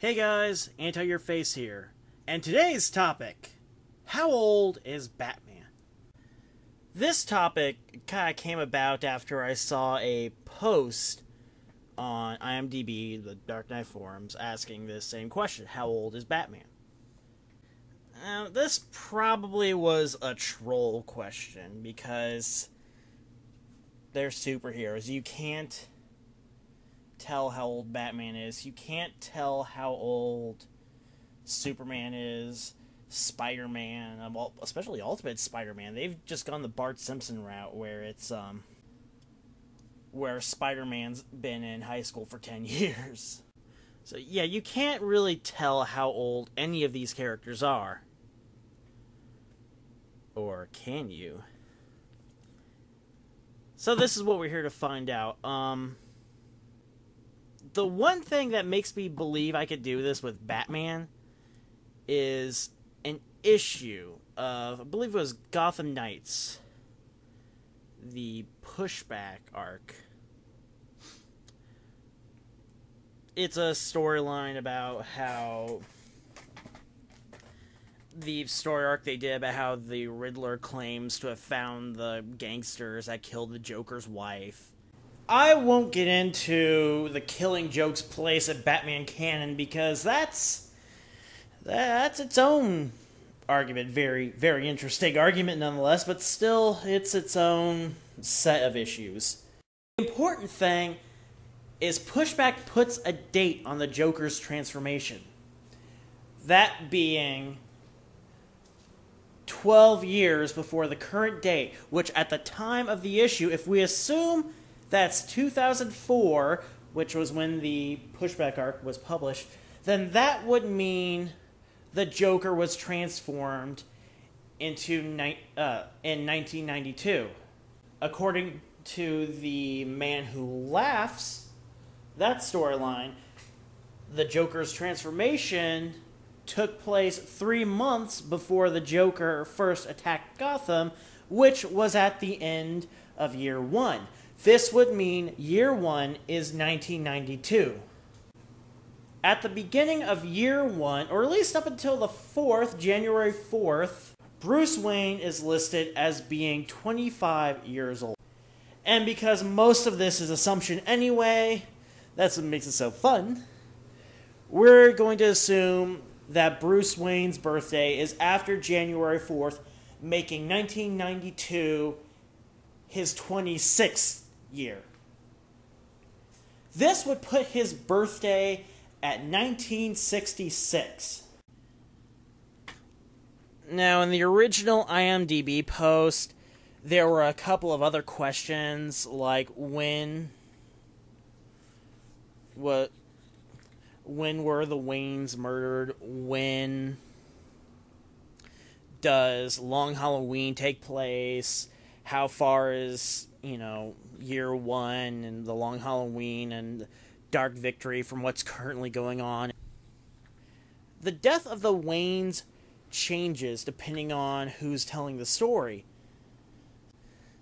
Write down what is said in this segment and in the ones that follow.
Hey guys, Anti-Your-Face here, and today's topic, how old is Batman? This topic kind of came about after I saw a post on IMDb, the Dark Knight forums, asking this same question, how old is Batman? This probably was a troll question, because they're superheroes. You can't tell how old Batman is. You can't tell how old Superman is, Spider-Man, especially Ultimate Spider-Man. They've just gone the Bart Simpson route where it's where Spider-Man's been in high school for 10 years. So yeah, you can't really tell how old any of these characters are. Or can you? So this is what we're here to find out. The one thing that makes me believe I could do this with Batman is an issue of, I believe it was Gotham Knights, the pushback arc. It's a storyline about how the story arc they did about how the Riddler claims to have found the gangsters that killed the Joker's wife. I won't get into the killing joke's place at Batman canon because that's its own argument. Very, very interesting argument nonetheless, but still it's its own set of issues. The important thing is Pushback puts a date on the Joker's transformation. That being 12 years before the current date, which at the time of the issue, if we assume that's 2004, which was when the Pushback arc was published, then that would mean the Joker was transformed in 1992. According to The Man Who Laughs, that storyline, the Joker's transformation took place 3 months before the Joker first attacked Gotham, which was at the end of year one. This would mean year one is 1992. At the beginning of year one, or at least up until the 4th, January 4th, Bruce Wayne is listed as being 25 years old. And because most of this is assumption anyway, that's what makes it so fun, we're going to assume that Bruce Wayne's birthday is after January 4th, making 1992 his 26th year. This would put his birthday at 1966. Now, in the original IMDb post, there were a couple of other questions, like when were the Waynes murdered? When does Long Halloween take place? How far is, year one and the Long Halloween and Dark Victory from what's currently going on? The death of the Waynes changes depending on who's telling the story.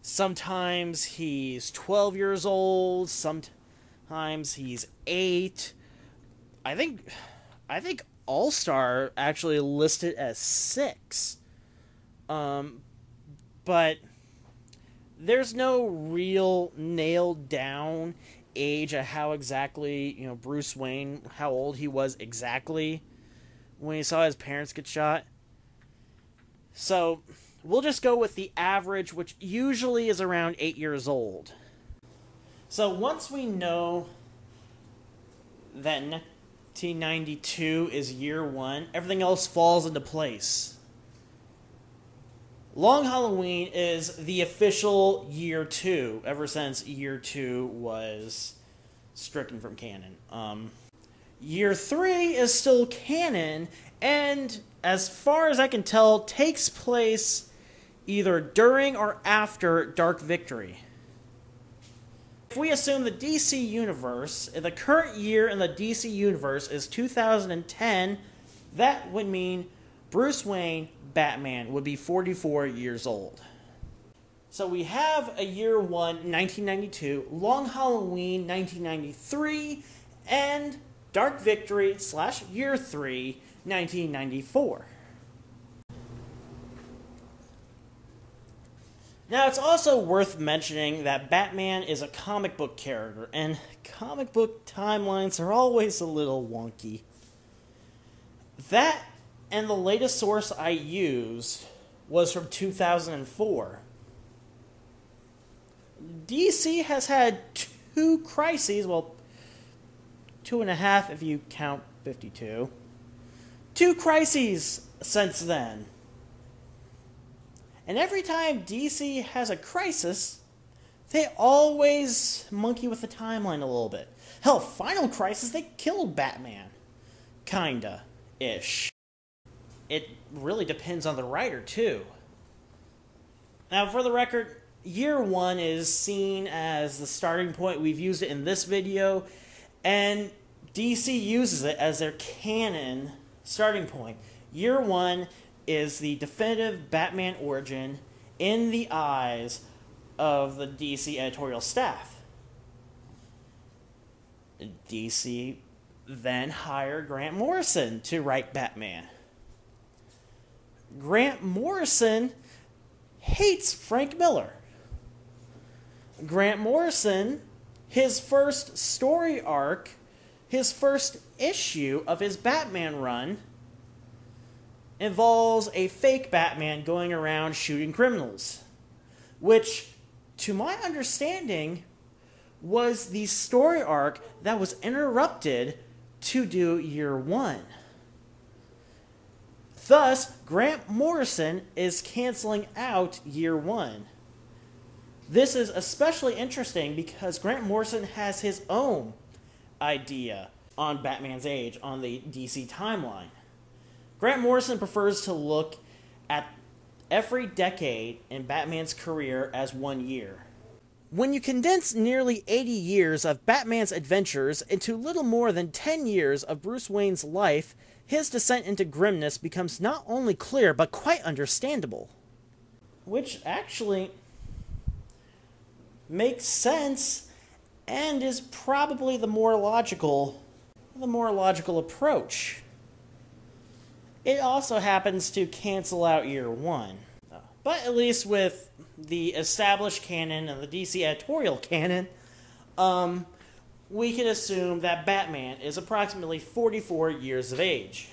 Sometimes he's 12 years old, sometimes he's 8. I think All-Star actually listed as 6. But there's no real nailed down age of how exactly, Bruce Wayne, how old he was exactly when he saw his parents get shot. So we'll just go with the average, which usually is around 8 years old. So once we know that 1992 is year one, everything else falls into place. Long Halloween is the official year two, ever since year two was stricken from canon. Year three is still canon, and as far as I can tell, takes place either during or after Dark Victory. If we assume the DC Universe, the current year in the DC Universe is 2010, that would mean Bruce Wayne, Batman, would be 44 years old. So we have a year one, 1992, Long Halloween, 1993, and Dark Victory / Year 3, 1994. Now, it's also worth mentioning that Batman is a comic book character, and comic book timelines are always a little wonky. That and the latest source I used was from 2004. DC has had 2 crises, well, 2.5 if you count 52. 2 crises since then. And every time DC has a crisis, they always monkey with the timeline a little bit. Hell, Final Crisis, they killed Batman. Kinda-ish. It really depends on the writer, too. Now, for the record, Year 1 is seen as the starting point. We've used it in this video, and DC uses it as their canon starting point. Year 1 is the definitive Batman origin in the eyes of the DC editorial staff. DC then hired Grant Morrison to write Batman. Grant Morrison hates Frank Miller. Grant Morrison, his first story arc, his first issue of his Batman run, involves a fake Batman going around shooting criminals, which, to my understanding, was the story arc that was interrupted to do Year 1. Thus, Grant Morrison is canceling out Year 1. This is especially interesting because Grant Morrison has his own idea on Batman's age on the DC timeline. Grant Morrison prefers to look at every decade in Batman's career as one year. When you condense nearly 80 years of Batman's adventures into little more than 10 years of Bruce Wayne's life, his descent into grimness becomes not only clear, but quite understandable. Which actually makes sense and is probably the more logical approach. It also happens to cancel out Year 1. But at least with the established canon and the DC editorial canon, we can assume that Batman is approximately 44 years of age.